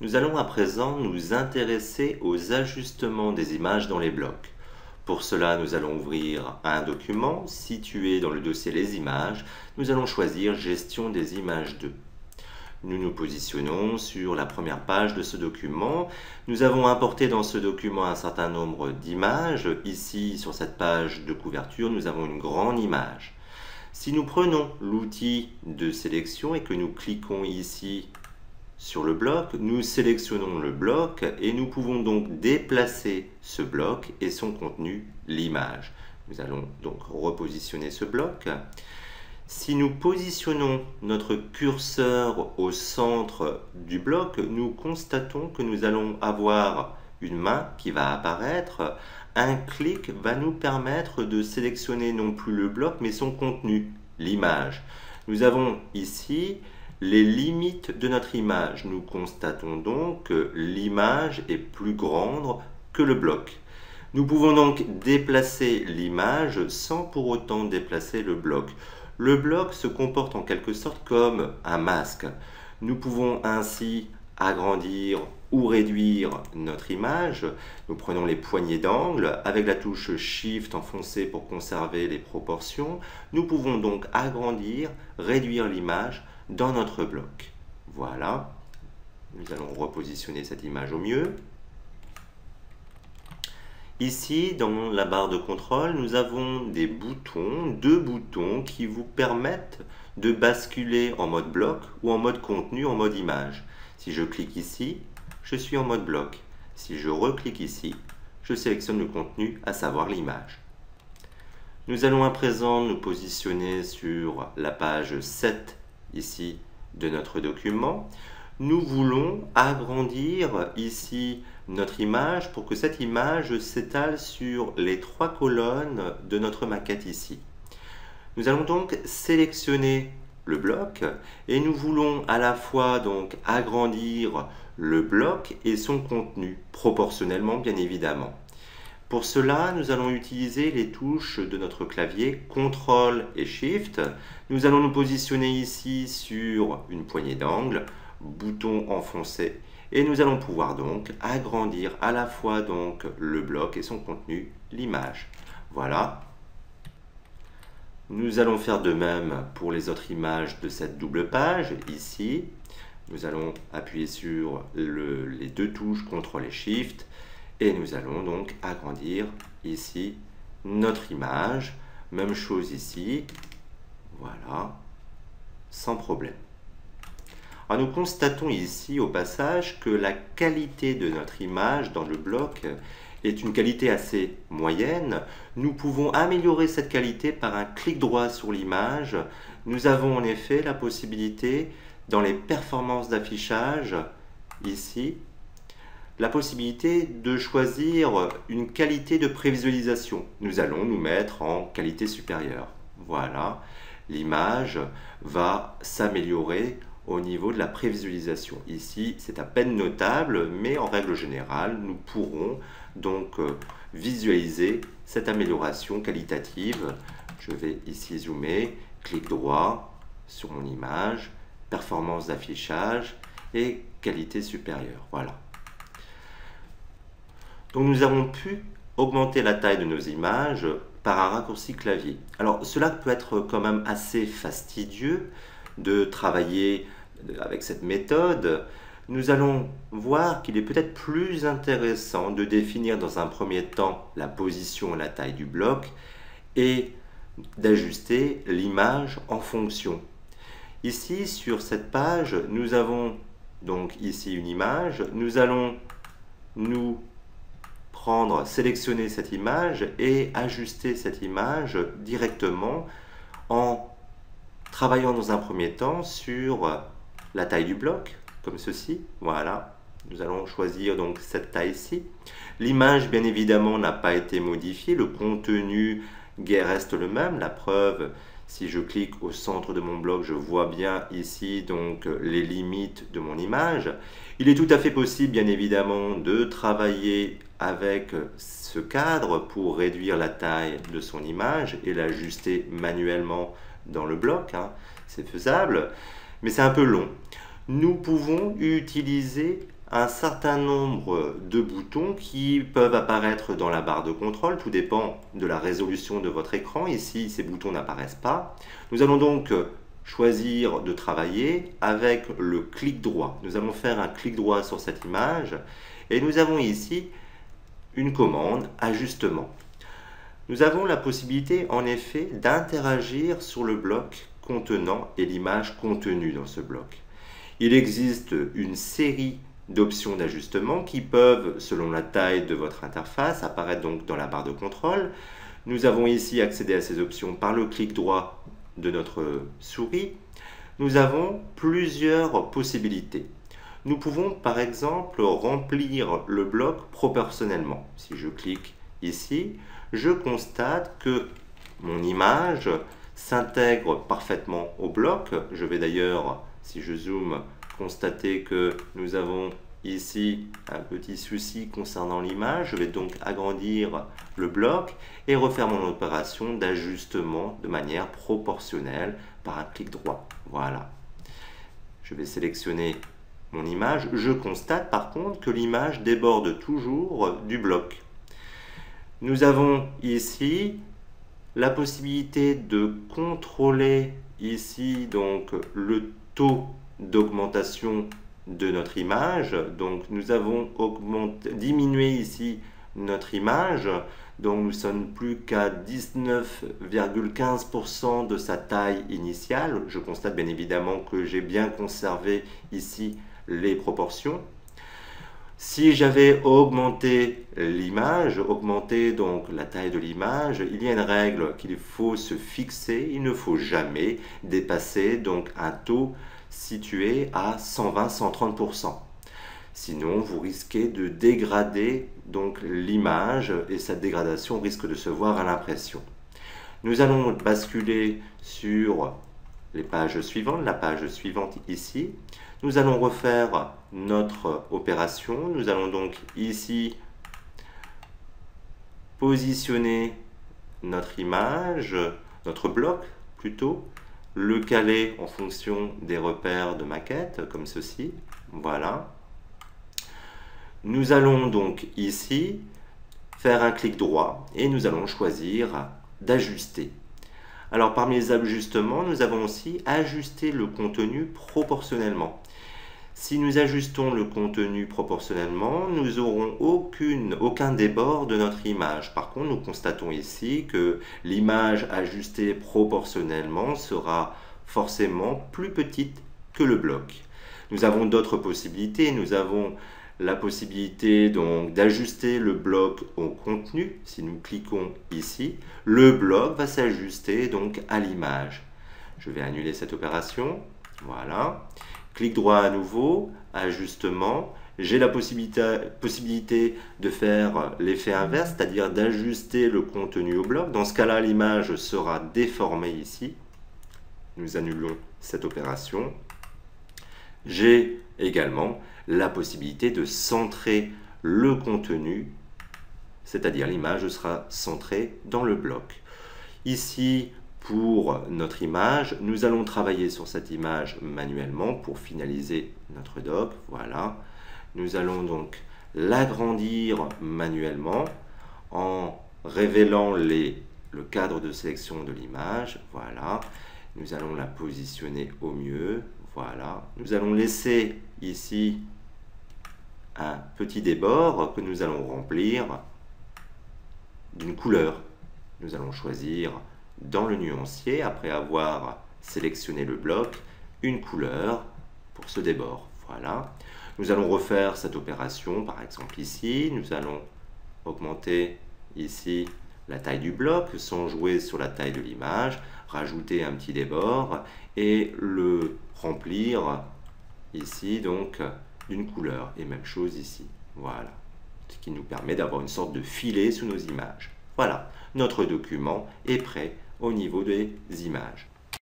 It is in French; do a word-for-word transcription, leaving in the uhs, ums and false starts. Nous allons à présent nous intéresser aux ajustements des images dans les blocs. Pour cela, nous allons ouvrir un document situé dans le dossier Les images. Nous allons choisir Gestion des images deux. Nous nous positionnons sur la première page de ce document. Nous avons importé dans ce document un certain nombre d'images. Ici, sur cette page de couverture, nous avons une grande image. Si nous prenons l'outil de sélection et que nous cliquons ici sur le bloc, nous sélectionnons le bloc et nous pouvons donc déplacer ce bloc et son contenu, l'image. Nous allons donc repositionner ce bloc. Si nous positionnons notre curseur au centre du bloc, nous constatons que nous allons avoir une main qui va apparaître. Un clic va nous permettre de sélectionner non plus le bloc, mais son contenu, l'image. Nous avons ici les limites de notre image. Nous constatons donc que l'image est plus grande que le bloc. Nous pouvons donc déplacer l'image sans pour autant déplacer le bloc. Le bloc se comporte en quelque sorte comme un masque. Nous pouvons ainsi agrandir ou réduire notre image. Nous prenons les poignées d'angle. Avec la touche Shift enfoncée pour conserver les proportions, nous pouvons donc agrandir, réduire l'image dans notre bloc. Voilà. Nous allons repositionner cette image au mieux. Ici, dans la barre de contrôle, nous avons des boutons, deux boutons qui vous permettent de basculer en mode bloc ou en mode contenu, en mode image. Si je clique ici, je suis en mode bloc. Si je reclique ici, je sélectionne le contenu, à savoir l'image. Nous allons à présent nous positionner sur la page sept, ici, de notre document. Nous voulons agrandir ici notre image pour que cette image s'étale sur les trois colonnes de notre maquette ici. Nous allons donc sélectionner le bloc et nous voulons à la fois donc agrandir le bloc et son contenu, proportionnellement bien évidemment. Pour cela, nous allons utiliser les touches de notre clavier contrôle et Shift. Nous allons nous positionner ici sur une poignée d'angle, bouton enfoncé, et nous allons pouvoir donc agrandir à la fois donc le bloc et son contenu, l'image. Voilà. Nous allons faire de même pour les autres images de cette double page ici. Nous allons appuyer sur le, les deux touches contrôle et Shift. Et nous allons donc agrandir ici notre image. Même chose ici. Voilà. Sans problème. Alors nous constatons ici au passage que la qualité de notre image dans le bloc est une qualité assez moyenne. Nous pouvons améliorer cette qualité par un clic droit sur l'image. Nous avons en effet la possibilité dans les performances d'affichage ici, la possibilité de choisir une qualité de prévisualisation. Nous allons nous mettre en qualité supérieure. Voilà, l'image va s'améliorer au niveau de la prévisualisation. Ici, c'est à peine notable, mais en règle générale, nous pourrons donc visualiser cette amélioration qualitative. Je vais ici zoomer, clic droit sur mon image, performance d'affichage et qualité supérieure. Voilà. Donc nous avons pu augmenter la taille de nos images par un raccourci clavier. Alors cela peut être quand même assez fastidieux de travailler avec cette méthode. Nous allons voir qu'il est peut-être plus intéressant de définir dans un premier temps la position et la taille du bloc et d'ajuster l'image en fonction. Ici sur cette page, nous avons donc ici une image. Nous allons nous Prendre, sélectionner cette image et ajuster cette image directement en travaillant dans un premier temps sur la taille du bloc, comme ceci. Voilà, nous allons choisir donc cette taille-ci. L'image, bien évidemment, n'a pas été modifiée. Le contenu reste le même. La preuve, si je clique au centre de mon bloc, je vois bien ici donc les limites de mon image. Il est tout à fait possible, bien évidemment, de travailler avec ce cadre pour réduire la taille de son image et l'ajuster manuellement dans le bloc, hein. C'est faisable, mais c'est un peu long. Nous pouvons utiliser un certain nombre de boutons qui peuvent apparaître dans la barre de contrôle. Tout dépend de la résolution de votre écran. Ici, ces boutons n'apparaissent pas. Nous allons donc choisir de travailler avec le clic droit. Nous allons faire un clic droit sur cette image et nous avons ici une commande ajustement. Nous avons la possibilité en effet d'interagir sur le bloc contenant et l'image contenue dans ce bloc. Il existe une série d'options d'ajustement qui peuvent, selon la taille de votre interface, apparaître donc dans la barre de contrôle. Nous avons ici accédé à ces options par le clic droit de notre souris. Nous avons plusieurs possibilités. Nous pouvons par exemple remplir le bloc proportionnellement. Si je clique ici, je constate que mon image s'intègre parfaitement au bloc. Je vais d'ailleurs, si je zoome, constater que nous avons ici un petit souci concernant l'image. Je vais donc agrandir le bloc et refaire mon opération d'ajustement de manière proportionnelle par un clic droit. Voilà. Je vais sélectionner mon image. Je constate par contre que l'image déborde toujours du bloc. Nous avons ici la possibilité de contrôler ici donc le taux d'augmentation de notre image. Donc nous avons augmenté, diminué ici notre image, donc nous sommes plus qu'à dix-neuf virgule quinze pour cent de sa taille initiale. Je constate bien évidemment que j'ai bien conservé ici les proportions. Si j'avais augmenté l'image, augmenté donc la taille de l'image, il y a une règle qu'il faut se fixer. Il ne faut jamais dépasser donc un taux situé à cent vingt à cent trente pour cent. Sinon, vous risquez de dégrader donc l'image et cette dégradation risque de se voir à l'impression. Nous allons basculer sur les pages suivantes, la page suivante ici. Nous allons refaire notre opération. Nous allons donc ici positionner notre image, notre bloc plutôt, le caler en fonction des repères de maquette, comme ceci. Voilà. Nous allons donc ici faire un clic droit et nous allons choisir d'ajuster. Alors parmi les ajustements, nous avons aussi ajusté le contenu proportionnellement. Si nous ajustons le contenu proportionnellement, nous n'aurons aucune, aucun débord de notre image. Par contre, nous constatons ici que l'image ajustée proportionnellement sera forcément plus petite que le bloc. Nous avons d'autres possibilités. Nous avons la possibilité donc d'ajuster le bloc au contenu. Si nous cliquons ici, le bloc va s'ajuster donc à l'image. Je vais annuler cette opération. Voilà. Clic droit à nouveau, ajustement. J'ai la possibilité, possibilité de faire l'effet inverse, c'est-à-dire d'ajuster le contenu au bloc. Dans ce cas-là, l'image sera déformée ici. Nous annulons cette opération. J'ai également la possibilité de centrer le contenu, c'est-à-dire l'image sera centrée dans le bloc. Ici, pour notre image, nous allons travailler sur cette image manuellement pour finaliser notre doc. Voilà. Nous allons donc l'agrandir manuellement en révélant les, le cadre de sélection de l'image. Voilà. Nous allons la positionner au mieux. Voilà. Nous allons laisser ici un petit débord que nous allons remplir d'une couleur. Nous allons choisir dans le nuancier, après avoir sélectionné le bloc, une couleur pour ce débord. Voilà. Nous allons refaire cette opération, par exemple ici. Nous allons augmenter ici la taille du bloc, sans jouer sur la taille de l'image, rajouter un petit débord et le remplir ici donc d'une couleur. Et même chose ici. Voilà. Ce qui nous permet d'avoir une sorte de filet sous nos images. Voilà. Notre document est prêt au niveau des images.